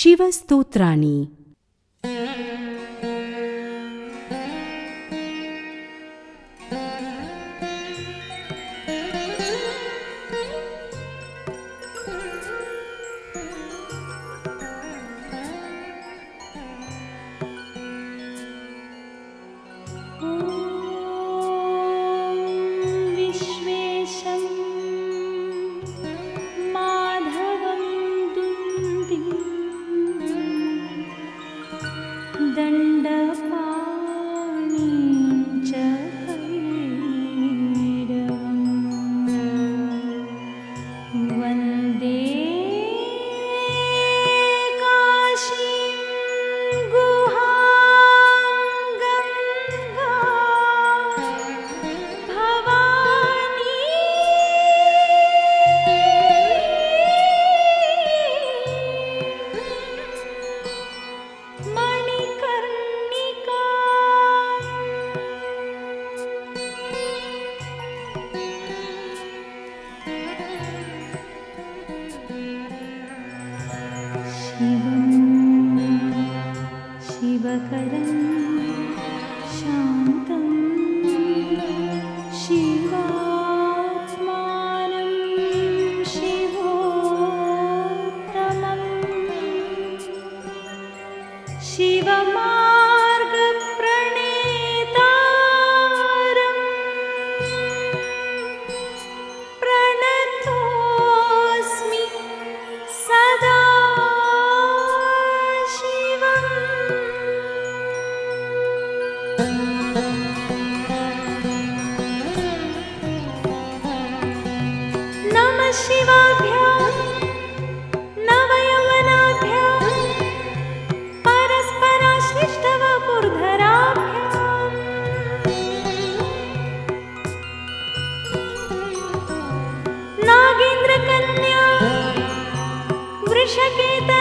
Shiv स्तोत्रानि Nagendra Kanya Vrishake